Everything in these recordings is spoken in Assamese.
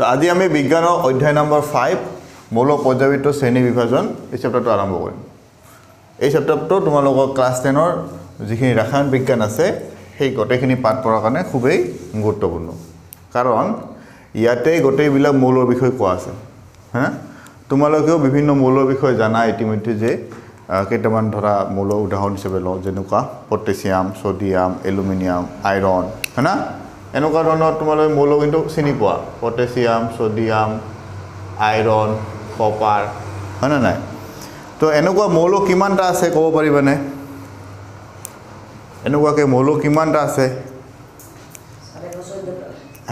तो आज आम विज्ञान अध्याय नम्बर 5 মৌল পৰ্যায়বৃত্ত শ্ৰেণী বিভাজন এই চেপ্টাৰটো আৰম্ভ কৰিম। এই চেপ্টাৰটো তোমালোকৰ ক্লাছ 10ৰ যিখিনি ৰাসায়ন বিজ্ঞান আছে সেই গোটেইখিনি পাঠ পঢ়াৰ কাৰণে খুবেই গুৰুত্বপূৰ্ণ, কাৰণ ইয়াতে গোটেইবিলাক মৌলৰ বিষয় কোৱা আছে। তোমালোকেও বিভিন্ন মৌলৰ বিষয় জানা ইতিমধ্যে, যে কেইটামান ধৰা মৌল উদাহৰণ হিচাপে লওঁ, যেনেকুৱা পটাছিয়াম, ছডিয়াম, এলুমিনিয়াম, আইৰণ, হয় না? এনেকুৱা ধৰণৰ তোমালোকে মৌল কিন্তু চিনি পোৱা, পটাছিয়াম, ছডিয়াম, আইৰণ, কপাৰ, হয় না নাই? তো এনেকুৱা মৌল কিমানটা আছে ক'ব পাৰিবানে? এনেকুৱাকে মৌল কিমানটা আছে?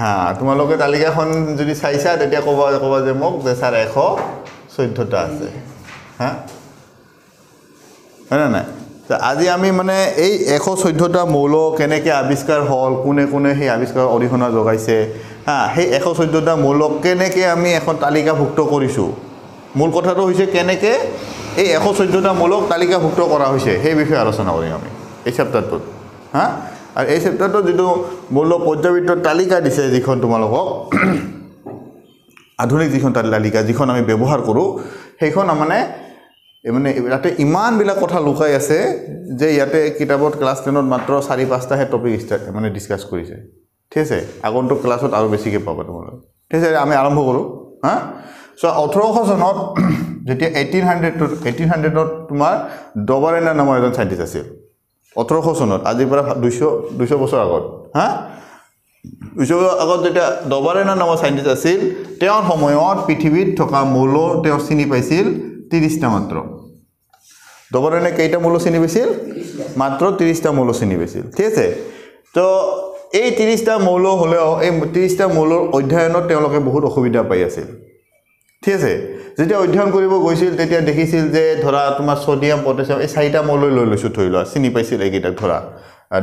হ্যাঁ, তোমালোকে তালিকাখন যদি চাইছা তেতিয়া ক'বা যে মোক যে স্যার 114টা আছে, হ্যাঁ, হয় না নাই? তো আজি আমি মানে এই 114টা মৌল কেনেকৈ আৱিষ্কাৰ হল, কোনে কোনে সেই আৱিষ্কাৰ অৰিহণা যোগাইছে, হ্যাঁ, সেই 114টা মৌলক কেনেকৈ আমি এখন তালিকাভুক্ত কৰিছোঁ। মূল কথাটো হৈছে কেনেকৈ এই 114টা মৌলক তালিকাভুক্ত কৰা হৈছে সেই বিষয়ে আলোচনা কৰিম আমি এই চেপ্টাৰটোত। হ্যাঁ, আৰু এই চেপ্টাৰটোত যিটো মৌল পৰ্যায়বৃত্ত তালিকা দিছে, যিখন তোমালোকক আধুনিক যিখন তালিকা যিখন আমি ব্যৱহাৰ কৰোঁ, সেইখন মানে ইয়াতে ইমানবিলাক কথা লুকাই আছে যে ইয়াতে কিতাপত ক্লাছ 10ত মাত্ৰ 4-5টাহে টপিক মানে ডিছকাছ কৰিছে। ঠিক আছে, আগন্তুক ক্লাছত আৰু বেছিকৈ পাবা তোমালোকে। ঠিক আছে, আমি আৰম্ভ কৰোঁ। হ্যাঁ, সো 1800 চনত যেতিয়া 1800ত তোমাৰ ডবৰেনাৰ নামৰ এজন সাইণ্টিষ্ট আছিল। 1800 চনত, আজিৰ পৰা 200 বছৰ আগত, হ্যাঁ, 200 বছৰ আগত যেতিয়া ডবৰেনাৰ নামৰ সাইণ্টিষ্ট আছিল, তেওঁৰ সময়ত পৃথিৱীত থকা মৌল তেওঁ চিনি পাইছিল 30টা মাত্ৰ। ডবৰেনে কেইটা মৌল চিনি পাইছিল? মাত্ৰ 30টা মৌল চিনি পাইছিল। ঠিক আছে, তো এই 30টা মৌল হলেও এই 30টা মৌলৰ অধ্যয়নত তেওঁলোকে বহুত অসুবিধা পাই আছিল। ঠিক আছে, যেতিয়া অধ্যয়ন কৰিব গৈছিল তেতিয়া দেখিছিল যে ধৰা তোমাৰ ছডিয়াম, পটাছিয়াম এই 4টা মৌল লৈ লৈছোঁ, ধৰি লোৱা চিনি পাইছিল এইকেইটাক ধৰা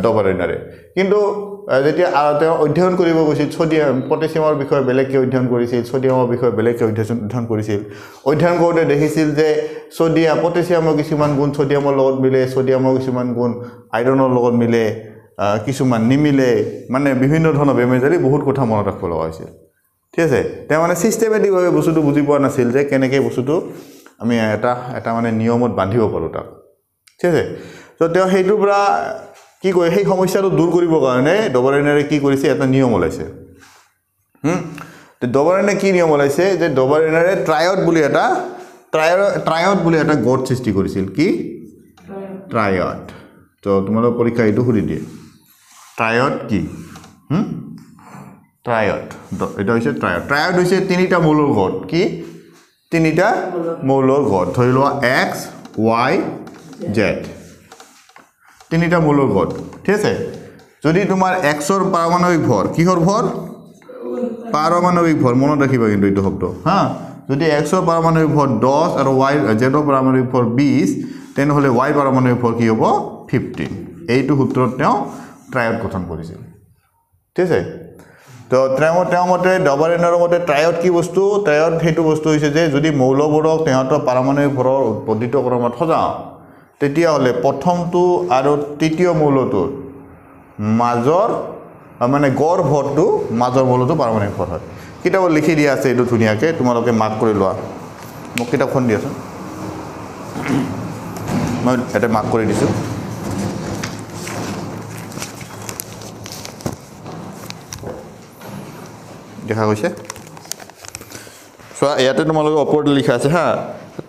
ডবৰেনাৰে। কিন্তু যেতিয়া তেওঁ অধ্যয়ন কৰিব গৈছিল ছডিয়াম পটাছিয়ামৰ বিষয়ে বেলেগকৈ অধ্যয়ন কৰিছিল, ছডিয়ামৰ বিষয়ে বেলেগকৈ অধ্যয়ন কৰিছিল। অধ্যয়ন কৰোঁতে দেখিছিল যে ছডিয়াম পটাছিয়ামৰ কিছুমান গুণ ছডিয়ামৰ লগত মিলে, ছডিয়ামৰ কিছুমান গুণ আইৰণৰ লগত মিলে, কিছুমান নিমিলে, মানে বিভিন্ন ধৰণৰ বেমেজালি বহুত কথা মনত ৰাখিব লগা হৈছিল। ঠিক আছে, তেওঁ মানে ছিষ্টেমেটিকভাৱে বস্তুটো বুজি পোৱা নাছিল যে কেনেকৈ বস্তুটো আমি এটা মানে নিয়মত বান্ধিব পাৰোঁ তাক। ঠিক আছে, তো তেওঁ সেইটোৰ পৰা কি কৰে, সেই সমস্যাটো দূৰ কৰিবৰ কাৰণে ডবৰেনাৰে কি কৰিছে, এটা নিয়ম ওলাইছে। ডবৰেনে কি নিয়ম ওলাইছে যে ডবৰেনাৰে ট্ৰায়ড বুলি এটা গোট সৃষ্টি কৰিছিল। কি ট্ৰায়ড? তো তোমালোকৰ পৰীক্ষা এইটো সুধি দিয়ে, ট্ৰায়ড কি? ট্ৰায়ড এটা হৈছে ট্ৰায়ড হৈছে 3টা মৌলৰ ঘট। কি 3টা মৌলৰ ঘট? ধৰি লোৱা এক্স, ওয়াই, জেড, 3টা মৌলৰ ঘট। ঠিক আছে, যদি তোমাৰ এক্সৰ পাৰমাণৱিক ভৰ, কিহৰ ভৰ? পাৰমাণৱিক ভৰ, মনত ৰাখিবা কিন্তু এইটো শব্দ। হ্যাঁ, যদি এক্সৰ পাৰমাণৱিক ভৰ 10 আৰু ওয়াই জেডৰ পাৰমাণৱিক ভৰ 20, তেনেহ'লে ওয়াইৰ পাৰমাণৱিক ভৰ কি হ'ব? 15। এইটো সূত্ৰত তেওঁ ট্ৰায়ড গঠন কৰিছিল। ঠিক আছে, তো তেওঁ মতে ডবৰেনাৰৰ মতে ট্ৰায়ড কি বস্তু? ট্ৰায়ড সেইটো বস্তু হৈছে যে যদি মৌলবোৰক তেহঁতৰ পাৰমাণৱিক ভৰৰ বৰ্ধিত ক্ৰমত সজাওঁ, তেতিয়াহ'লে প্ৰথমটো আৰু তৃতীয় মৌলটোৰ মাজৰ মানে গড় ভৰটো, মাজৰ মৌলটো পাৰমাণৱিক ভৰ হয়। কিতাপত লিখি দিয়া আছে এইটো ধুনীয়াকৈ, তোমালোকে মাৰ্ক কৰি লোৱা। মোক কিতাপখন দিয়াচোন, মই এটা মাৰ্ক কৰি দিছোঁ। দেখা গৈছে? চোৱা, ইয়াতে তোমালোকে ওপৰত লিখা আছে, হা,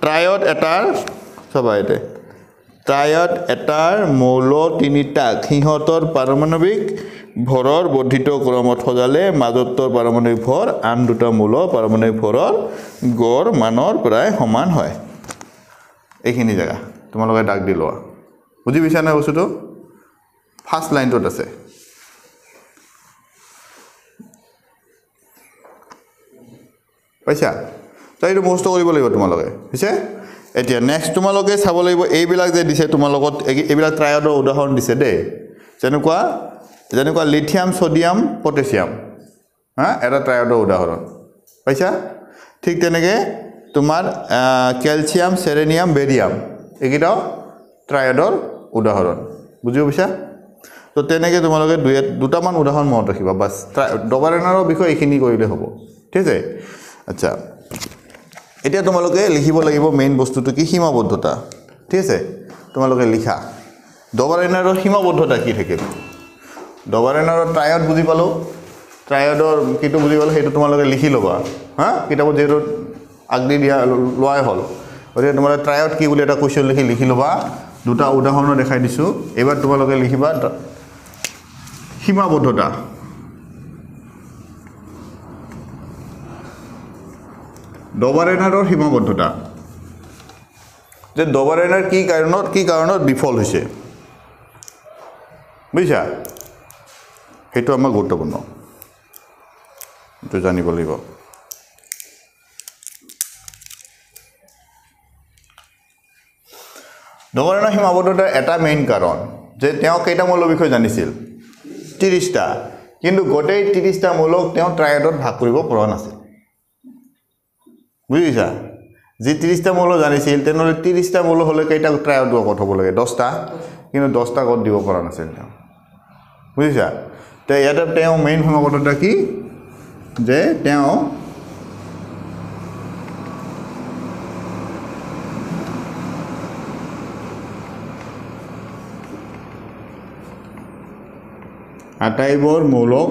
ট্ৰায়ড এটাৰ, চাবা ইয়াতে, ট্ৰায়ড এটাৰ মৌল 3টাক সিহঁতৰ পাৰমাণৱিক ভৰৰ বৰ্ধিত ক্ৰমত সজালে মাজত্বৰ পাৰমাণৱিক ভৰ আন 2টা মৌল পাৰমাণৱিক ভৰৰ গড় মানৰ প্ৰায় সমান হয়। এইখিনি জেগা তোমালোকে দাগ দি লোৱা। বুজি পাইছা নে বস্তুটো? ফাৰ্ষ্ট লাইনটোত আছে। পাইছা? তো এইটো মুখস্থ কৰিব লাগিব তোমালোকে। বুজিছে? এতিয়া নেক্সট তোমালোকে চাব লাগিব এইবিলাক যে দিছে, তোমালোকক এইবিলাক ট্ৰায়ডৰ উদাহৰণ দিছে দেই। যেনেকুৱা লিথিয়াম, ছডিয়াম, পটাছিয়াম, হা, এটা ট্ৰায়ডৰ উদাহৰণ। পাইছা? ঠিক তেনেকৈ তোমাৰ কেলছিয়াম, চেলেনিয়াম, বেৰিয়াম, এইকেইটাও ট্ৰায়ডৰ উদাহৰণ। বুজি পাইছা? তো তেনেকৈ তোমালোকে দুটামান উদাহৰণ মনত ৰাখিবা। বাছ, ডবৰেনাৰৰ বিষয়ে এইখিনি কৰিলে হ'ব। ठीक है अच्छा এতিয়া তোমালোকে লিখিব লাগিব মেইন বস্তুটো কি সীমাবদ্ধতা ঠিক আছে তোমালোকে লিখা ডবৰেনাৰৰ সীমাবদ্ধতা কি থাকে ডবৰেনাৰৰ ট্ৰায়ড বুজি পালো ট্ৰায়ডৰ কিটো বুজি পালো হেতু তোমালোকে লিখি লবা হা কিতাপত যেটো আগদি দিয়া লয় হল ওরে তোমার ট্ৰায়ড কি বুলি এটা কোশ্চন লিখি লবা দুটা উদাহৰণ দেখাই দিছো এবাৰ তোমালোকে লিখিবা সীমাবদ্ধতা ডবৰেনাৰৰ সীমাবদ্ধতা যে ডবৰেনাৰ কি কাৰণত ডিফল্ট হৈছে বুঝা হেতু আমাৰ গুৰুত্বপূৰ্ণ তো জানিব লাগিব ডবৰেনাৰ সীমাবদ্ধতাৰ এটা মেইন কাৰণ যে তেওঁ কেইটা মূল বিষয় জানিছিল 30টা কিন্তু গোটেই 30টা মূলক তেওঁ ট্ৰায়ডত ভাগ কৰিব পৰা নাছিল বুঝিছা যে 30টা মূল জানিছিল তেনলে 30টা মূল হলে কেইটা ট্রায়ড গত হ'ব লাগে 10টা কিন্তু 10টা গত দিব পৰা নাছিল বুঝিছা তে ইয়াতে তেও মেইন সমাগতটা কি যে তেও আটাইবৰ মূলক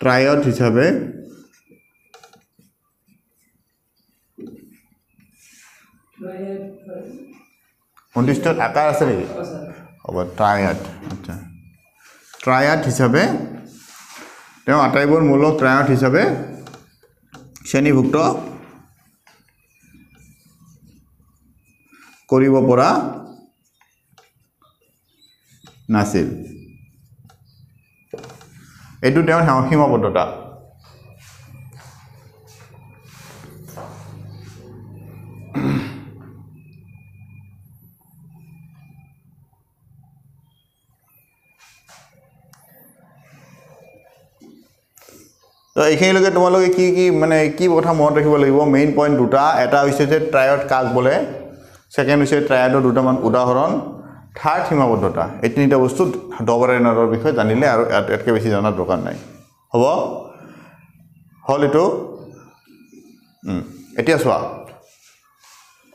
ট্ৰায়ড হিসাবে অন্তিষ্টৰ আকাৰ আছে নাকি আবাৰ ট্ৰায়ড আচ্ছা ট্ৰায়ড হিসাবে তেও আটাইবোৰ মূলক ট্ৰায়ড হিসাবে শ্ৰেণীভুক্ত কৰিব পৰা নাছিল এটু তেও সীমাবদ্ধতা তো এইখিনি লগে তোমালোকে কি কি মানে কি কথা মনত ৰাখিব লাগিব মেইন পইণ্ট দুটা এটা হৈছে যে ট্ৰায়ড কাজ বলে সেকেন্ড হৈছে ট্ৰায়ডৰ দুটামান উদাহৰণ থাৰ্ড সীমাবদ্ধতা এই তিনিটা বস্তু ডবৰেনাৰৰ বিষয়ে জানিলে আৰু এতকে বেছি জানাৰ দৰকাৰ নাই হ'ব হল এটো এতিয়া সোৱা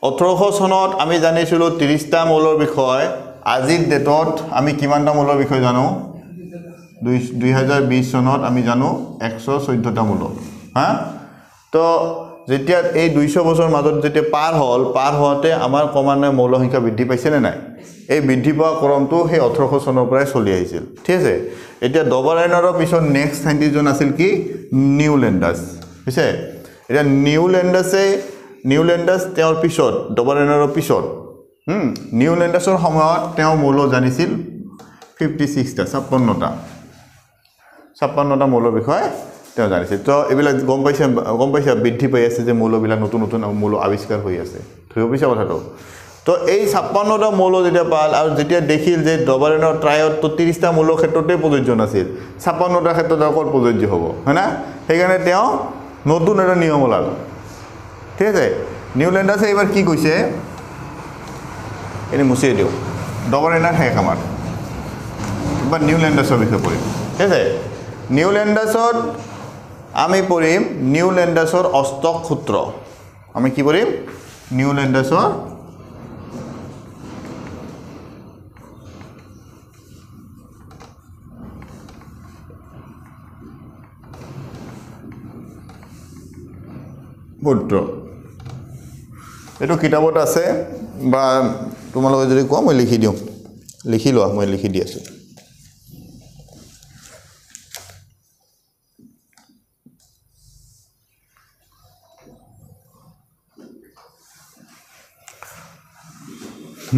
1800 সনত আমি জানিছিলো 30টা মূলৰ বিষয় আজিৰ ডেটত আমি কিমানটা মূলৰ বিষয় জানো 2020 সনত আমি জানো 114টা মূল হ্যাঁ তো যেতিয়া এই 200 বছৰ মাজত যেতিয়া পাৰ হতে আমাৰ কমানয় মৌল সংখ্যা বৃদ্ধি পাইছে নে নাই এই বৃদ্ধি পোৱা ক্ৰমটো হে 1800 চনৰ পৰাই চলি আহিছিল ঠিক আছে এতিয়া ডবৰেনাৰৰ পিছত নেক্সট সাইন্টিষ্টজন আছিল কি নিউলেণ্ডাৰ্ছ বুঝছে এটা নিউলেণ্ডাৰ্ছ তেওঁৰ পিছত ডবৰেনাৰৰ পিছত নিউলেণ্ডাৰ্ছৰ সময়ত তেওঁ মৌল জানিছিল 56টা 56টা মৌলৰ বিষয়ে তেওঁ জানিছিল তো এবিলা গম পাইছে বৃদ্ধি পাই আছে যে মৌলবিলা নতুন মৌল আৱিষ্কাৰ হৈ আছে থৈ অৱশ্যে কথাটো তো এই 56টা মৌল যেতিয়া পাল আৰু যেতিয়া দেখিল যে ডবৰেনৰ ট্ৰায়ড তো 30টা মৌলৰ ক্ষেত্ৰতে প্ৰযোজ্য নাছিল 56টা ক্ষেত্ৰত অকল প্ৰযোজ্য হ'ব হয়না সেইকাৰণে তেওঁ নতুন এটা নিয়ম ওলালে ঠিক আছে নিউলেণ্ডাৰ্ছে এবাৰ কি কৈছে এনে মুছে দিও ডবৰেনাৰ হে কামাৰ বা নিউলেণ্ডাৰ্ছৰ বিষয়ে পঢ়িম ঠিক আছে নিউলেণ্ডাৰ্ছত আমি পড়িম নিউলেণ্ডাৰ্ছৰ অষ্টক সূত্ৰ আমি কি পড়িম নিউলেণ্ডাৰ্ছৰ সূত্ৰ এটো কিতাপত আছে বা তোমালোকে যদি কোৱা মই লিখি দিও লিখি লোৱা মই লিখি দি আছো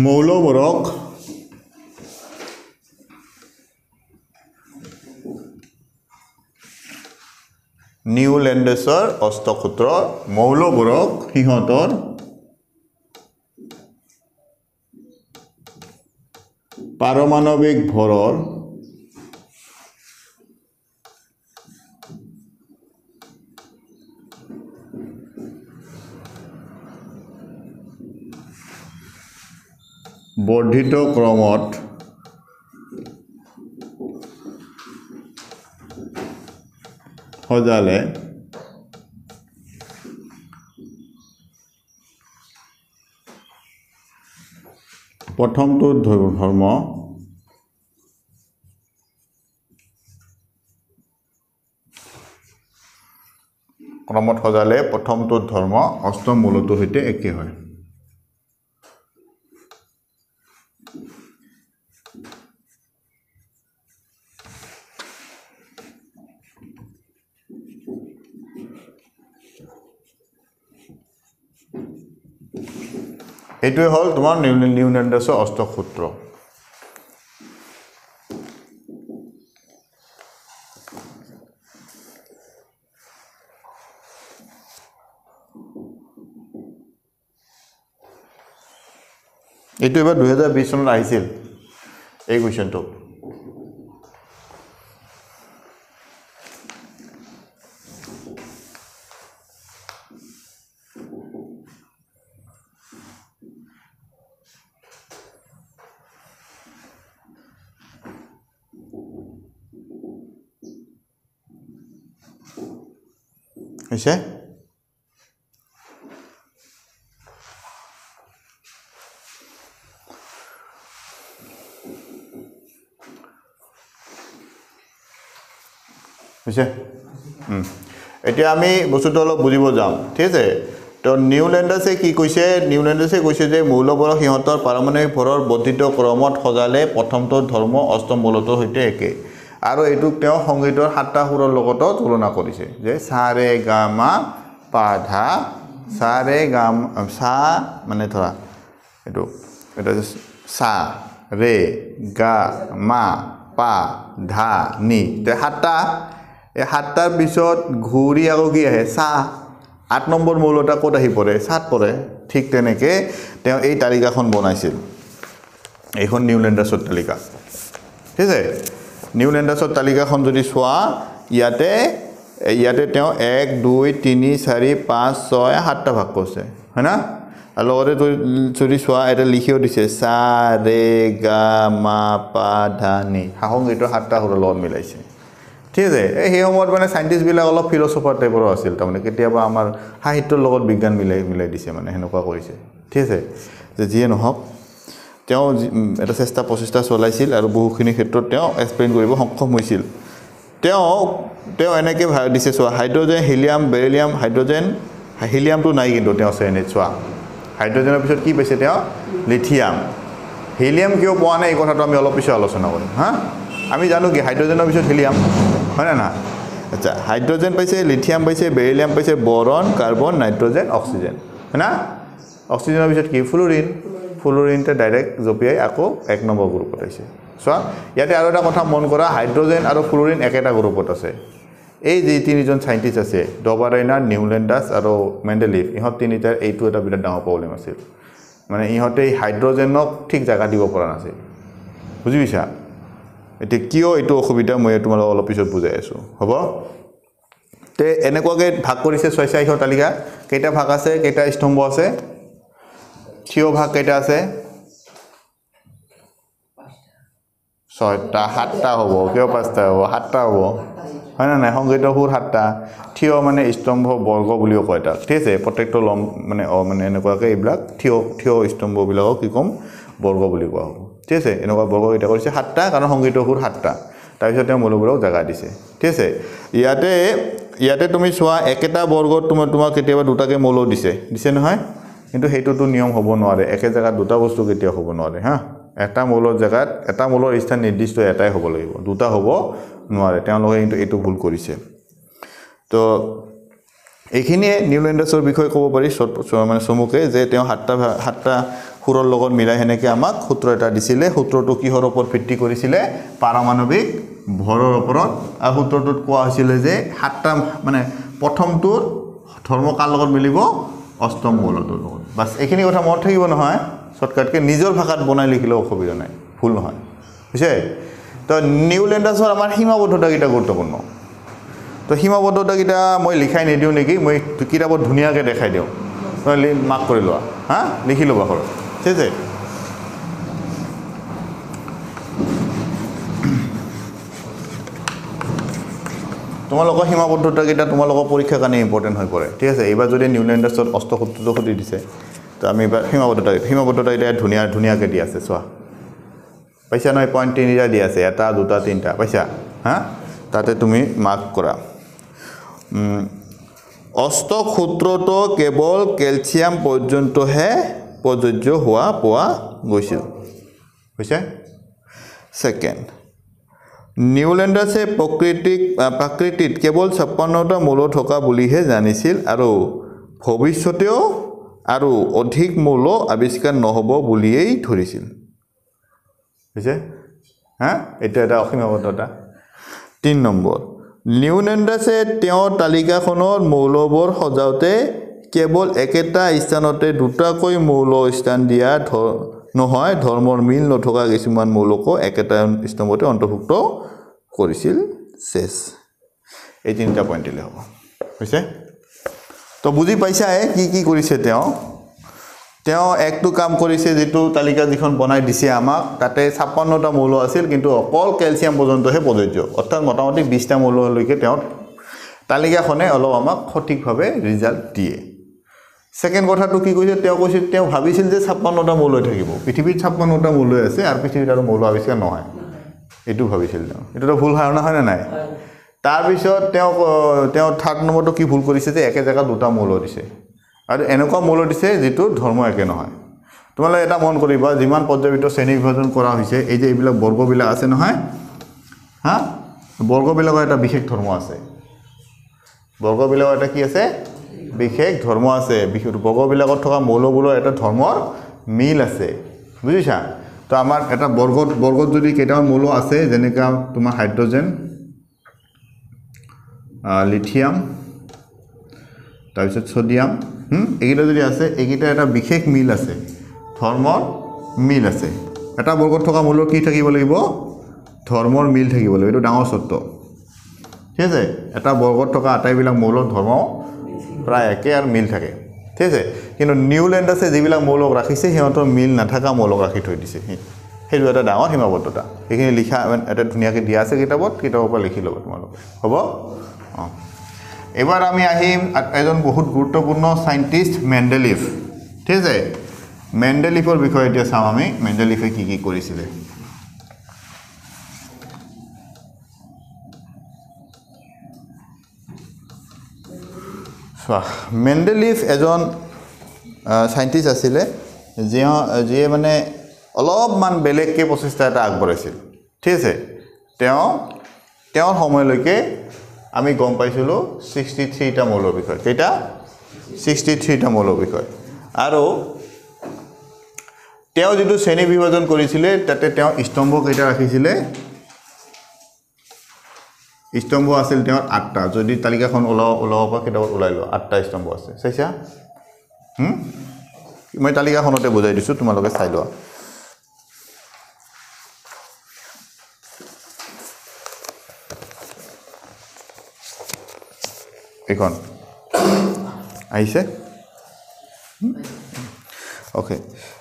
মৌলবোৰক নিউলেণ্ডাৰ্ছৰ অষ্টসূত্ৰ মৌলবোৰক সিহঁতৰ পাৰমাণৱিক ভৰৰ বর্ধিত ক্রমত সজালে প্রথমটো ধর্ম ক্রমত সজালে প্রথমটো ধর্ম অষ্টম মূলটো হইতে একে হয়। এইটোই হল তোমার নিউল্যান্ডার্সের অষ্টসূত্র। এইটো এবার 2020 সনত আহিছিল এই কোয়েশ্চনটো। হৈছে হৈছে এতিয়া আমি বস্তুটো অলপ বুজিব যাম, ঠিক আছে। তো নিউল্যান্ডার্সে কি কৈছে? নিউল্যান্ডার্সে কৈছে যে মৌলবোৰক সিহঁতৰ পাৰমাণৱিক ভৰৰ বৰ্ধিত ক্ৰমত সজালে প্ৰথমটো ধৰ্ম অষ্টম মৌলটোৰ সৈতে একে। আৰু এইটোক তেওঁ সংগীতৰ সাতটা সুৰৰ লগতো তুলনা কৰিছে যে সা ৰে গা মা পা ধা, সা ৰে গা সা মানে ধৰা এইটো এটা সা ৰে গা মা পা ধা নি, তে সাতটা। এই সাতটাৰ পিছত ঘূৰি আকৌ কি আহে? চাহ। 8 নম্বৰ মূল এটা ক'ত আহি পৰে? চাত পৰে। ঠিক তেনেকৈ তেওঁ এই তালিকাখন বনাইছিল, এইখন নিউল্যান্ডাৰ্ছৰ তালিকা, ঠিক আছে। নিউল্যান্ডাৰ্ছৰ তালিকাখন যদি চোৱা, ইয়াতে তেওঁ 1, 2, 3, 4, 5, 6, 7টা ভাগ কৰিছে, হয় না? আৰু লগতে যদি চোৱা, এটা লিখিও দিছে সা ৰে গা মা পা ধা নি, সাহংগীতৰ 7টা সুৰৰ লগত মিলাইছে, ঠিক আছে। এই সেই সময়ত মানে চাইণ্টিষ্টবিলাক অলপ ফিলচফাৰ টাইপৰো আছিল, তাৰমানে কেতিয়াবা আমাৰ সাহিত্যৰ লগত বিজ্ঞান মিলাই মিলাই দিছে, মানে সেনেকুৱা কৰিছে, ঠিক আছে। যে যিয়ে নহওক তেওঁ এটা চেষ্টা প্ৰচেষ্টা চলাইছিল আৰু বহুখিনি ক্ষেত্ৰত তেওঁ এক্সপ্লেইন কৰিব সক্ষম হৈছিল। তেওঁ এনেকৈ ভাগ দিছে, চোৱা হাইড্ৰ'জেন হিলিয়াম বেৰিলিয়াম হাইড্ৰ'জেন, হিলিয়ামটো নাই কিন্তু তেওঁ চেইনে চোৱা, হাইড্ৰ'জেনৰ পিছত কি পাইছে তেওঁ? লিথিয়াম। হিলিয়াম কিয় পোৱা নাই এই কথাটো আমি অলপ পিছত আলোচনা কৰিম হা। আমি জানো কি হাইড্ৰ'জেনৰ পিছত হিলিয়াম, হয় না? আচ্ছা, হাইড্ৰ'জেন পাইছে, লিথিয়াম পাইছে, বেৰিলিয়াম পাইছে, বৰণ কাৰ্বন নাইট্ৰ'জেন অক্সিজেন, হয় না? অক্সিজেনৰ পিছত কি? ফ্ল'ৰিন। ফ্ল'ৰিনটা ডাইৰেক্ট জপিয়াই আকৌ 1 নম্বৰ গ্ৰুপত আহিছে। চোৱা ইয়াতে আৰু এটা কথা মন কৰা, হাইড্ৰ'জেন আৰু ফ্ল'ৰিন একেটা গ্ৰুপত আছে। এই যি 3জন চাইণ্টিষ্ট আছে, ড'বাৰেইনাৰ, নিউল্যান্ডাৰ্ছ আৰু মেণ্ডেলিভ, ইহঁত 3টাৰ এইটো এটা বিৰাট ডাঙৰ প্ৰব্লেম আছিল, মানে ইহঁতে হাইড্ৰ'জেনক ঠিক জেগা দিব পৰা নাছিল, বুজি পাইছা? এতিয়া কিয় এইটো অসুবিধা মই তোমালোক অলপ পিছত বুজাই আছোঁ, হ'ব? তে এনেকুৱাকৈ ভাগ কৰিছে 6 তালিকা। কেইটা ভাগ আছে? কেইটা স্তম্ভ আছে? থিয় ভাগ কেইটা আছে? 6টা। 7টা হ'ব, কিয় 5টা হ'ব? 7টা হ'ব, হয় নে নাই? সংগীতৰ সুৰ 7টা। থিয় মানে স্তম্ভ বৰ্গ বুলিও কয় তাক, ঠিক আছে। প্ৰত্যেকটো লম মানে মানে এনেকুৱাকৈ এইবিলাক থিয় থিয় স্তম্ভবিলাকক কি ক'ম? বৰ্গ বুলি কোৱা হ'ব, ঠিক আছে। এনেকুৱা বৰ্গকেইটা কৰিছে 7টা, কাৰণ সংগীতৰ সুৰ 7টা। তাৰপিছত তেওঁ মৌলবোৰক জেগা দিছে, ঠিক আছে। ইয়াতে তুমি চোৱা, একেটা বৰ্গত তোমাক কেতিয়াবা দুটাকৈ মৌল দিছে নহয়, কিন্তু সেইটোতো নিয়ম হ'ব নোৱাৰে, একে জেগাত দুটা বস্তু কেতিয়াও হ'ব নোৱাৰে হা। এটা মৌলৰ জেগাত এটা মৌলৰ স্থান নিৰ্দিষ্ট এটাই হ'ব লাগিব, দুটা হ'ব নোৱাৰে। তেওঁলোকে কিন্তু এইটো ভুল কৰিছে। তো এইখিনিয়ে নিউল্যান্ডাৰ্ছৰ বিষয়ে ক'ব পাৰি মানে চমুকৈ, যে তেওঁ সাতটা সুৰৰ লগত মিলাই সেনেকৈ আমাক সূত্ৰ এটা দিছিলে। সূত্ৰটো কিহৰ ওপৰত ভিত্তি কৰিছিলে? পাৰমাণৱিক ভৰৰ ওপৰত। আৰু সূত্ৰটোত কোৱা হৈছিলে যে 7টা মানে প্ৰথমটোৰ ধৰ্ম কাৰ লগত মিলিব? অষ্টম মৌলটোৰ লগত। বাছ এইখিনি কথা মনত থাকিব নহয়, শ্বৰ্টকাটকৈ নিজৰ ভাষাত বনাই লিখিলেও অসুবিধা নাই, ভুল নহয়, বুজিছে? তো নিউল্যান্ডাৰ্ছৰ আমাৰ সীমাবদ্ধতাকেইটা গুৰুত্বপূৰ্ণ। তো সীমাবদ্ধতাকেইটা মই লিখাই নিদিওঁ নেকি? মই কিতাপত ধুনীয়াকৈ দেখাই দিওঁ, মাৰ্ক কৰি লোৱা হা, লিখি ল'বা ঘৰত, ঠিক আছে। তোমালোকৰ সীমাবদ্ধতা কিটা তোমালোকৰ পৰীক্ষা কাৰণে ইম্পৰ্টেন্ট হৈ পৰে ঠিক আছে এবাৰ যদি নিউল্যান্ডাৰ্সত 78 খুদি দিছে তো আমি এবাৰ সীমাবদ্ধতা এটা ধুনিয়া ধুনিয়াকে দি আছে সোয়া পইচা 9.3 এটা দি আছে এটা দুটা তিনটা পইচা হ্যাঁ তাতে তুমি মার্ক কৰা অষ্টক্ষুত্ৰটো কেবল ক্যালসিয়াম পৰ্যন্ত হে প্ৰযোজ্য হওয়া পোৱা গৈছিল বুঝছে সেকেন্ড নিউল্যান্ডাৰ্সে প্ৰকৃতিত কেবল 56টা মূল থকা বুলিহে জানিছিল আৰু ভৱিষ্যতেও আৰু অধিক মূল আৱিষ্কাৰ নহব বুলিয়েই ধৰিছিল বুঝছে হ্যাঁ এটা অসীমাবদ্ধতা 3 নম্বৰ নিউল্যান্ডাৰ্সে তেও তালিকাখনৰ মৌলবৰ সজাওতে কেবল একেটা স্থানতে দুটাকৈ মৌল স্থান দিয়া নহয় ধৰ্মৰ মিল নথকা কিছুমান মৌলক একেটা স্তম্ভতে অন্তৰ্ভুক্ত কৰিছিল শেষ এই তিনটা পয়েন্ট লৈ হ'ব হৈছে তো বুজি পাইছা কি কি কৰিছে তেও একটু কাম কৰিছে যেটো তালিকা দিখন বনাই দিছে আমাক তাতে 56টা মৌল আছিল কিন্তু অকল ক্যালসিয়াম পৰ্যন্তহে প্ৰযোজ্য অৰ্থাৎ মোটামুটি 20টা মৌল লৈকে তেও তালিকাখনে অলপ আমাক সঠিকভাৱে ৰিজাল্ট দিয়ে Second কথা to কি কৈছে তেও কৈছে তেও ভাবিছিল যে 56টা মৌল থাকিব পৃথিবীত 56টা মৌল আছে আর পৃথিবীত আৰু মৌল আৱিষ্কাৰ নহয় এটো ভাবিছিল এটা তো ভুল ধাৰণা হয় না নাই তাৰ পিছত তেও থাৰ্ড নম্বৰটো কি ভুল কৰিছে যে একে জায়গা দুটা মৌল দিছে আৰু এনেকা মৌল দিছে যেটো ধৰ্ম একে নহয় তোমালে এটা মন কৰিবা যিমান পৰ্যবিত শ্ৰেণী বিভাজন কৰা হৈছে এই যে এইবিলাক বৰ্গবিলাক আছে নহয় হা বৰ্গবিলাকৰ এটা বিশেষ ধৰ্ম আছে বৰ্গবিলাকৰ এটা কি আছে বিশেষ ধৰ্ম আছে বিশেষ বৰ্গবিলাকৰ থকা মৌলগুলো এটা ধৰ্মৰ মিল আছে বুজিছা তো আমাৰ এটা বৰ্গত যদি কেটা মৌল আছে যেনেকা তোমাৰ হাইড্ৰোজেন লিথিয়াম তাৰপিছত সোডিয়াম এইটা যদি আছে এইটা এটা বিশেষ মিল আছে ধৰ্মৰ মিল আছে এটা বৰ্গত থকা মৌলৰ কি থাকিব লাগিব ধৰ্মৰ মিল থাকিব লাগিব এটো ডাঙৰ সত্য ঠিক আছে এটা বৰ্গত থকা আটাইবিলাক মৌলৰ ধৰ্ম প্ৰায় একে আৰ মিল থাকে ঠিক আছে কিন্তু নিউল্যান্ডাৰ্সে যেবিলা মৌল ৰাখিছে হেতৰ মিল নাথাকা মৌল ৰাখি থৈ দিছে হেটো এটা ডাঙৰ সীমাবদ্ধতা এখিনি লিখা এটা ধুনিয়াকে দিয়া আছে কিতাপত লিখি লব তোমালোক হ'ব এবাৰ আমি আহিম এজন বহুত গুৰুত্বপূৰ্ণ সায়েন্টিস্ট মেন্ডেলিভ ঠিক আছে মেন্ডেলিভৰ বিষয়ে এতিয়া চাম আমি মেন্ডেলিভে কি কি কৰিছিল Mendeleev এজন সায়েন্টিস্ট আছিলে যে মানে অলপমান বেলেগকে প্ৰচেষ্টা এটা আগবঢ়াইছিল ঠিক আছে তেওঁৰ সময়লৈকে আমি গম পাইছিলো 63 টা মৌলৰ বিষয় কেটা 63 টা মৌলৰ বিষয় আৰু তেওঁ যেটো শ্ৰেণী বিভাজন কৰিছিল তাতে তেওঁ স্তম্ভ কেটা ৰাখিছিল স্তম্ভ আছিল তেওঁৰ 8টা যদি তালিকাখন ওলাওপা কেটা ওলাইলো 8টা স্তম্ভ আছে চাইছা মই তালিকাখনতে বুজাই দিছো তোমালোকে চাই লোৱা এখন আইছে ওকে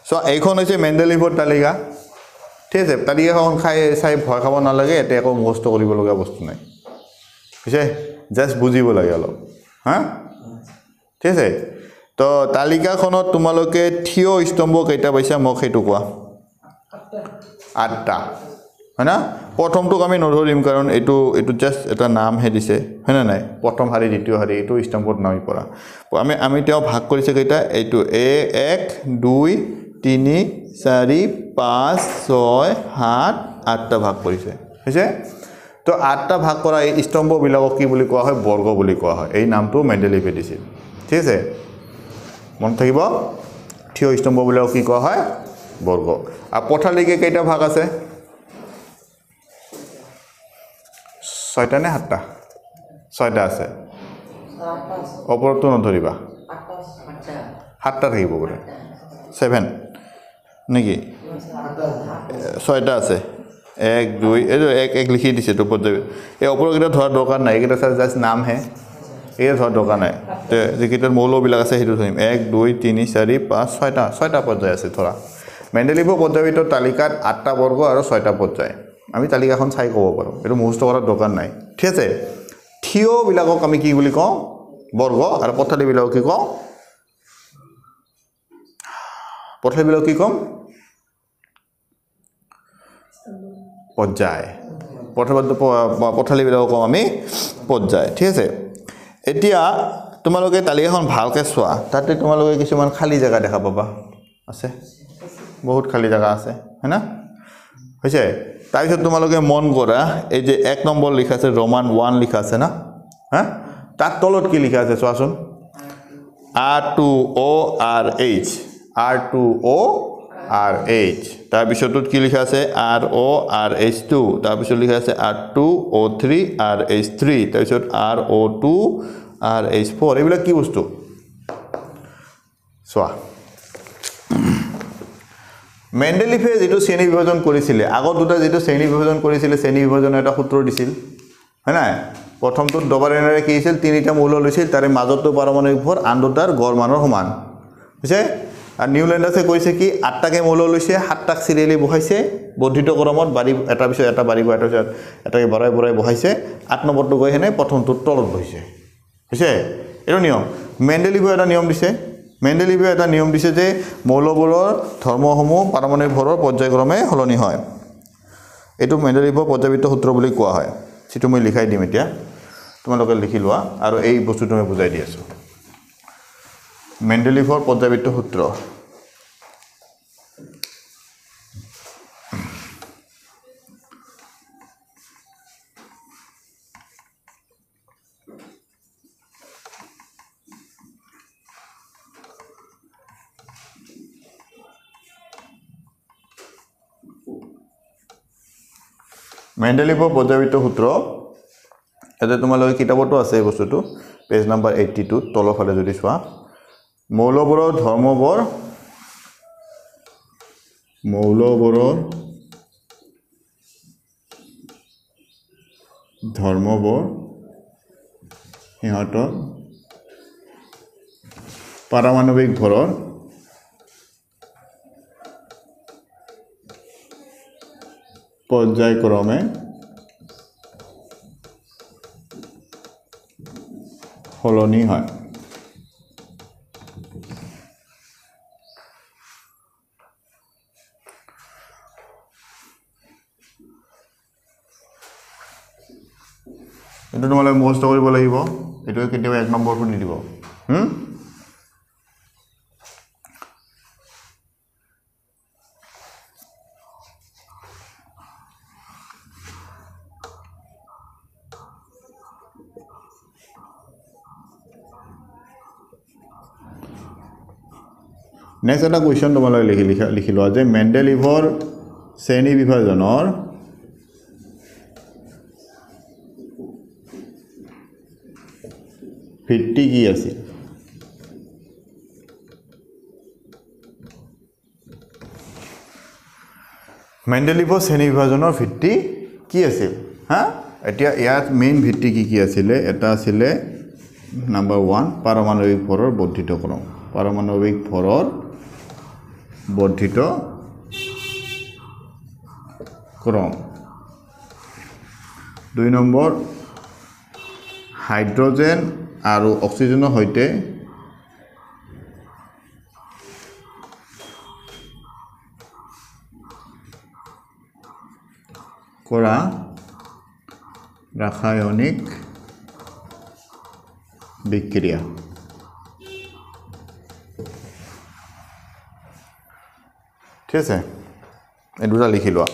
সো এইখন হৈছে মেন্ডেলিভৰ তালিকা ঠিক আছে তালিকাখন খাই চাই ভয় খাব নালাগে এটা একো মুখস্থ কৰিব লগা বস্তু নাই বুঝছে জাস্ট বুঝিব লাগে অলপ হ্যাঁ ঠিক আছে তো তালিকাখনত তোমালোকে থিও স্তম্ভ কেটা পাইছা মোক হেতু কোৱা 8টা হয় না প্ৰথমটোক আমি নধৰিম কাৰণ এটো এটো জাস্ট এটা নাম হে দিছে হয় না নাই প্ৰথম হাৰি দ্বিতীয় হাৰি এটো স্তম্ভত নামি পৰা আমি আমি তেও ভাগ কৰিছে কেটা এটো এ 1 2 3 4 5 6 7 8টা ভাগ কৰিছে বুঝছে তো 8টা ভাগ কৰা এই স্তম্ভ বিলাকক কি বুলি কোৱা হয় বৰ্গ বুলি কোৱা হয় এই নামটো মেন্ডেলিভে দিছিল ঠিক আছে মন থাকিব থিও স্তম্ভ বিলাকক কি কোৱা হয় বৰ্গ আৰু পথালিকে কেইটা ভাগ আছে 6টা নে 7টা 6টা আছে অপৰটো নধৰিবা 7টা থাকিব গৰে 7 নেকি 6টা আছে এক দুই এই এক এক লিখি দিছে তো পদ এই অপৰকেটা ধৰা দৰকাৰ নাই এটা জাস্ট নাম হে এই ধৰা দৰকাৰ নাই তে যেকিটাৰ মৌল বিলাক আছে সেইটো ধৰিম 1 2 3 4 5 6টা পৰ্যায় আছে ধৰা মেন্ডেলিভৰ পৰ্যায়ৰ তালিকাত 8টা বৰ্গ আৰু 6টা পৰ্যায় আমি তালিকাখন চাই ক'ব পাৰো এটো মুখস্থ কৰাৰ দৰকাৰ নাই ঠিক আছে থিও বিলাকক আমি কি বুলি কও বর্গ আর পথালি বিলাকক কি কও পথালি বিলাকক কি কম পর্যায় পথাবদ্ধ পথালি বিলাকক আমি পর্যায় ঠিক আছে এতিয়া তোমালোকে তালিকাখন ভালকে সোয়া তাতে তোমালোকে কিছুমান খালি জায়গা দেখা পাবা আছে বহুত খালি জায়গা আছে হ্যাঁ না হইছে তাই সব তোমালোকে মন করা এই যে 1 নম্বর লেখা আছে রোমান 1 লেখা আছে না হ্যাঁ তার তলত কি লেখা আছে সোয়াছুন R2O RH R2O RH তার বিষয়টোত কি লেখা আছে RO RH2 তার বিষয় লেখা আছে R2O3 RH3 তার বিষয় RO2 RH4 এগুলা কি বস্তু সোয়া মেন্ডেলিভে যেটো শ্রেণী বিভাজন কৰিছিল আগত দুটা যেটো শ্ৰেণী বিভাজন কৰিছিল শ্ৰেণী বিভাজনৰ এটা সূত্ৰ দিছিল হয় না প্ৰথমটো ডবৰেনাৰে কি হৈছিল তিনিটা মৌল লৈছিল তাৰে মাজৰটো পাৰমাণৱিক ভৰ আনটোৰ গড় মানৰ সমান বুঝছে আৰু নিউল্যান্ডাৰছে কৈছে কি আটটাকে মৌল লৈছে সাতটাক সিৰিয়ালি বহাইছে বৰ্ধিত ক্ৰমত বাৰি এটা বিষয় এটা বাৰি এটা বিষয় এটাকে বৰাই বৰাই বহাইছে আট নম্বৰটো গৈ হেনে প্ৰথমটো তলত বহিছে বুঝছে এটো নিয়ম মেন্ডেলিভে এটা নিয়ম দিছে মেন্ডেলিভে এটা নিয়ম দিছে যে মৌলবোৰৰ ধৰ্মসমূহ পাৰমাণবিক ভৰৰ পৰ্যায়ক্ৰমে হলনি হয় এটো মেন্ডেলিভৰ পৰ্যায়বৃত্ত সূত্ৰ বুলি কোৱা হয় সেটো মই লিখাই দিম এতিয়া তোমালোকে লিখি লোৱা আৰু এই বস্তুটো মই বুজাই দি আছো মেন্ডেলিভৰ পৰ্যায়বৃত্ত সূত্ৰ মেন্ডেলিভৰ পৰ্যায়বৃত্ত সূত্ৰ এতে তোমালোকে কিতাপটো আছে এই বস্তুটো পেজ নাম্বাৰ 82 তলৰ ফালে যদি সোৱা মৌলবোৰৰ ধৰ্মবোৰ সিহঁতৰ পাৰমাণৱিক ভৰৰ পৰ্যায়ক্ৰমে হলনি হয় এটা তোমালে মুখস্থ কৰিব লাগিব এটো কেতিয়াও 1 নম্বৰটো নি দিব नेक्स्ट এটা क्वेश्चन তোমালৈ লিখি লোৱা যে মেন্ডেলিভৰ শ্ৰেণী বিভাজনৰ ভিত্তি কি আছিল মেন্ডেলিভৰ শ্ৰেণী বিভাজনৰ ভিত্তি কি আছিল হ্যাঁ এতিয়া ইয়াত মেইন ভিত্তি কি কি আছিল এটা আছিল নাম্বাৰ 1 পাৰমাণৱিক ভৰৰ বৰ্ধিতক্ৰম পাৰমাণৱিক ভৰৰ বৰ্ধিত ক্ৰম 2 নম্বৰ হাইড্ৰোজেন আৰ অক্সিজেনৰ সৈতে কৰা ৰাসায়নিক বিক্ৰিয়া ঠিক আছে এই দুটা লিখি লোৱা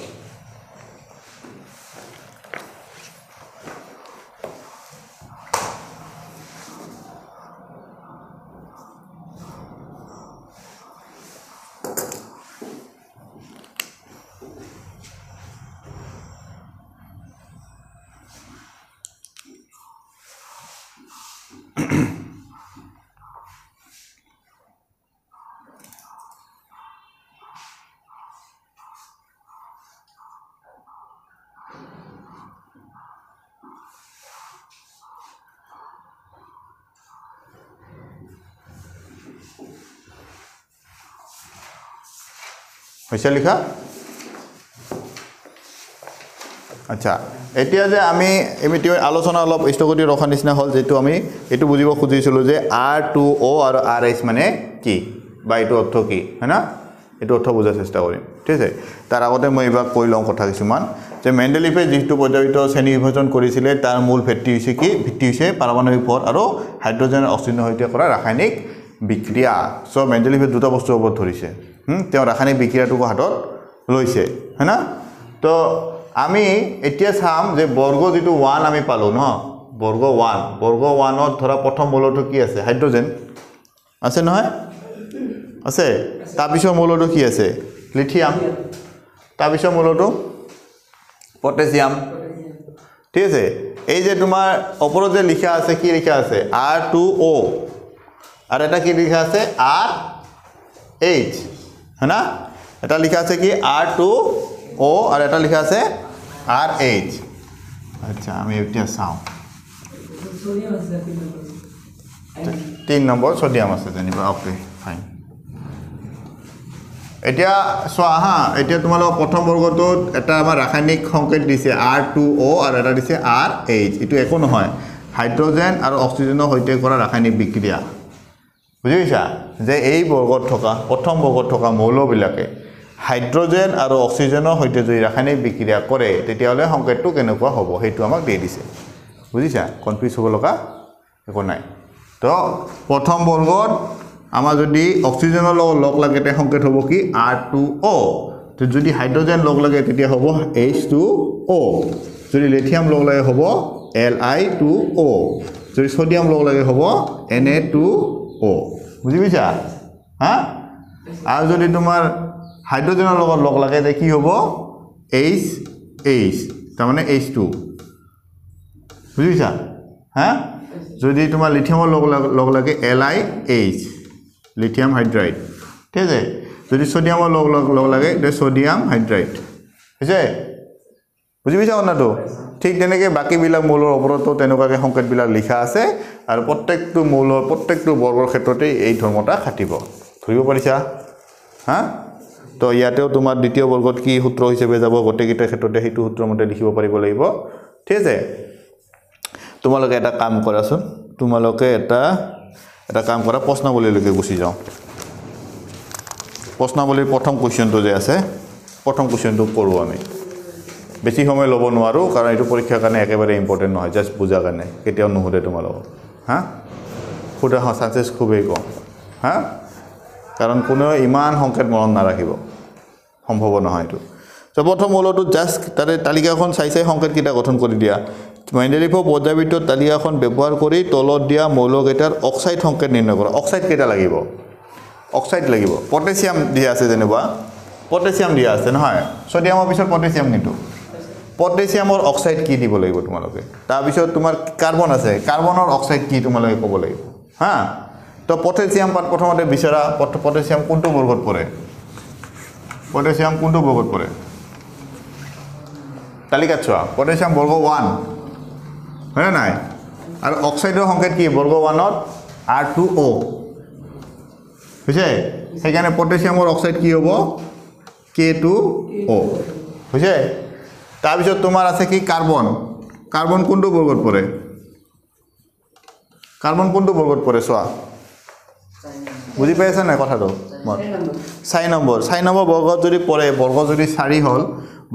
হইছে লিখা আচ্ছা এতিয়া যে আমি এমিটি আলোচনা অলপ ষ্টকটি ৰখা নিচিনা হল যেটো আমি এটো বুজিব খুজিছিলো যে R2O আৰু RS মানে কি বা এটো অৰ্থ কি হয়না এটো অৰ্থ বুজাৰ চেষ্টা কৰিম ঠিক আছে তাৰ আগতে মই এবাৰ কৈ লওঁ কথা কিছুমান যে মেন্ডেলিফে যিটো পৰ্যায়িত শ্ৰেণী বিভাজন কৰিছিল তাৰ মূল ভিত্তি হৈছে কি ভিত্তি হৈছে পাৰমাণৱিক ভৰ আৰু হাইড্ৰোজেন অক্সিজেন সৈতে কৰা ৰাসায়নিক বিক্ৰিয়া সো মেন্ডেলিফে দুটা বস্তু ওপৰত ধৰিছে তেওঁ ৰাসায়নিক বিক্ৰিয়াটোক হাতত লৈছে হয়না তো আমি এতিয়া সাম যে বর্গ যেটো 1 আমি পালো ন বর্গ 1 অর ধরা প্রথম মৌলটো কি আছে হাইড্রোজেন আছে নহয় আছে তাৰ পিছৰ মৌলটো কি আছে লিথিয়াম তাৰ পিছৰ মৌলটো পটাশিয়াম ঠিক আছে এই যে তোমাৰ ওপৰত যে লিখা আছে কি লিখা আছে R2O আর এটা কি লিখা আছে RH হয়না এটা লিখা আছে কি R2O আর এটা লিখা আছে RH আচ্ছা আমি এটা সাউন্ড সোডিয়াম আছে 3 নম্বর সোডিয়াম আছে জানিবা ওকে ফাইন এটা সোয়া হ্যাঁ এটা তোমালোক প্রথম বর্গটো এটা আমাৰ ৰাসায়নিক সংকেত দিছে R2O আৰ এটা দিছে RH ইটো একো নহয় হাইড্ৰোজেন আৰ অক্সিজেনৰ সৈতে কৰা ৰাসায়নিক বিক্ৰিয়া বুজিছা যে এই বৰ্গত থকা প্ৰথম বৰ্গত থকা মৌলবিলাকে হাইড্ৰোজেন আৰ অক্সিজেনৰ সৈতে যদি ৰাসায়নিক বিক্ৰিয়া কৰে তেতিয়ালে সংকেতটো কেনেকুৱা হ'ব হেতু আমাক দি দিছে বুজিছা কনফিউজ হ'ব লগা একো নাই তো প্ৰথম বৰ্গত আমাৰ যদি অক্সিজেনৰ লগ লাগে তে সংকেত হ'ব কি R2O তো যদি হাইড্রোজেন লগ লাগে তেতিয়া হ'ব H2O যদি লিথিয়াম লগ লাগে হ'ব Li2O যদি সোডিয়াম লগ লাগে হ'ব Na2O বুজিছা হ্যাঁ আর যদি তোমাৰ হাইড্ৰোজেনৰ লগত লগ লাগে তে কি হ'ব H তাৰ মানে H2 বুজিছা হ্যাঁ যদি তোমাৰ লিথিয়ামৰ লগ লাগে LiH লিথিয়াম হাইড্ৰাইড ঠিক আছে যদি সোডিয়ামৰ লগ লাগে তে সোডিয়াম হাইড্ৰাইড বুজিছে বুজিছা অনাটো ঠিক তেনেকৈ বাকি বিলা মৌলৰ ওপৰতো তেনেকৈ সংকেত বিলা লিখা আছে আৰু প্ৰত্যেকটো মৌলৰ প্ৰত্যেকটো বৰ্গৰ ক্ষেত্ৰতে এই ধৰ্মটা খাটিব ধৰিব পাৰিছা হ্যাঁ তো ইয়াতেও তোমাৰ দ্বিতীয় বৰ্গত কি সূত্ৰ হিচাপে যাব গটেকিটা ক্ষেত্ৰতে হেতু সূত্ৰমতে লিখিব পাৰিব লাগিব ঠিক আছে তোমালোকে এটা কাম কৰাছন তোমালোকে এটা কাম কৰা প্ৰশ্নাৱলীলৈকে গুছি যাও প্ৰশ্নাৱলীৰ প্ৰথম কোৱেশ্চনটো যে আছে প্ৰথম কোৱেশ্চনটো কৰো আমি বেছি সময় লব নোৱাৰো কাৰণ এটো পৰীক্ষাৰ কাৰণে একেবাৰে ইম্পৰ্টেন্ট নহয় জাস্ট বুজা কাৰণে কেতিয়াও নহলে তোমালোক হ্যাঁ খুদা চান্সেস খুবেই কম হ্যাঁ কাৰণ কোনো ইমান সংকেত মনত নাৰাখিব সম্ভৱ নহয় এটো তো প্ৰথম মৌলটো জাস্ট তাৰে তালিকাখন চাইছে সংকেত কিটা গঠন কৰি দিয়া মেন্ডেলিভৰ পৰ্যায়িত তালিকাখন ব্যৱহাৰ কৰি তলত দিয়া মৌলকেইটাৰ অক্সাইড সংকেত নিৰ্ণয় কৰা অক্সাইড কিটা লাগিব অক্সাইড লাগিব পটাশিয়াম দিয়া আছে যেনেবা পটাশিয়াম দিয়া আছে নহয় সোডিয়ামৰ পিছত পটাশিয়াম নিটো পটাশিয়ামৰ অক্সাইড কি দিব লাগিব তোমালোকে তাৰ পিছত তোমাৰ কাৰ্বন আছে কাৰ্বনৰ অক্সাইড কি তোমালোকে ক'ব লাগিব হ্যাঁ তো পটাশিয়াম পাত প্ৰথমতে বিচাৰা পটাশিয়াম কোনটো বৰ্গত পৰে তালিকা চোৱা পটাশিয়াম বৰ্গ 1 হয় নাই আৰু অক্সাইডৰ সংকেত কি বৰ্গ 1 ত R2O বুঝে সেইখানে পটাশিয়ামৰ অক্সাইড কি হ'ব K2O বুঝে তাৰ পিছত তোমাৰ আছে কি কাৰ্বন কাৰ্বন কোনটো বৰ্গত পৰে চোৱা বুজি পাইছা না কথাটো সাই নম্বৰ বৰ্গত যদি পৰে বৰ্গ যদি 4 হল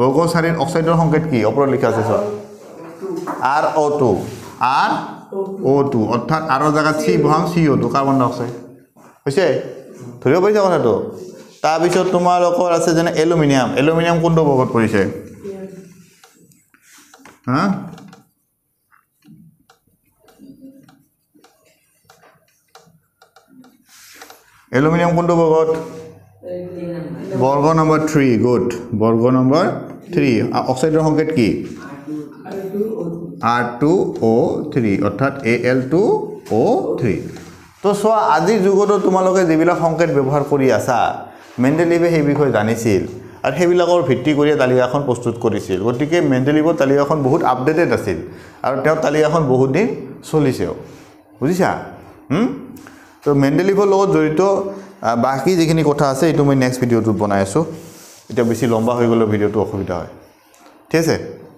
বৰ্গ 4 এৰ অক্সাইডৰ সংকেত কি ওপৰত লিখা আছে স্যাৰ RO2 অৰ্থাৎ আৰ জায়গা C বহাম CO2 কাৰ্বন ডাই অক্সাইড হইছে ধৰিব পাইছা কথাটো তাৰ পিছত তোমাৰ লোকৰ আছে যেন অ্যালুমিনিয়াম কোনটো বৰ্গত পৰিছে হ্যাঁ অ্যালুমিনিয়াম কোনটো বৰ্গত বৰ্গ নম্বৰ 3 গুড বৰ্গ নম্বৰ 3 অক্সাইডৰ সংকেত কি R2O3 অৰ্থাৎ Al2O3 তো সো আজি যুগত তোমালোকে যেবিলা সংকেত ব্যৱহাৰ কৰি আছা মেন্ডেলিভে সেই বিষয়ে জানিছিল আৰু সেইবিলাকৰ ভিত্তি কৰি তালিকাখন প্ৰস্তুত কৰিছিল গতিকে মেন্ডেলিভৰ তালিকাখন বহুত আপডেটেড আছিল আৰু তেওঁ তালিকাখন বহুত দিন চলিছেও বুজিছা তো মেন্ডেলিভৰ লগত জড়িত বাকি যেখিনি কথা আছে এটো মই নেক্সট ভিডিওটো বনাই আছো এটা বেছি লম্বা হৈ গ'ল ভিডিওটো অসুবিধা হয় ঠিক আছে